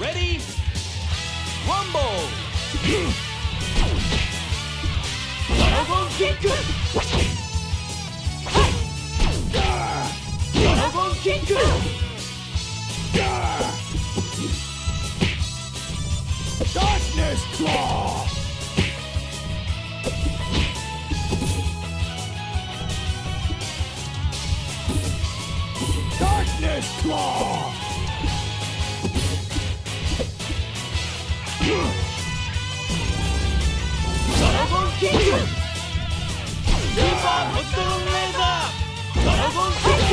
Ready? Rumble! Dragon Kick! Dragon Kick! Darkness Claw! Darkness Claw! 드래곤 킹크! 일반 멋스러운 레이더! 드래곤 킹크!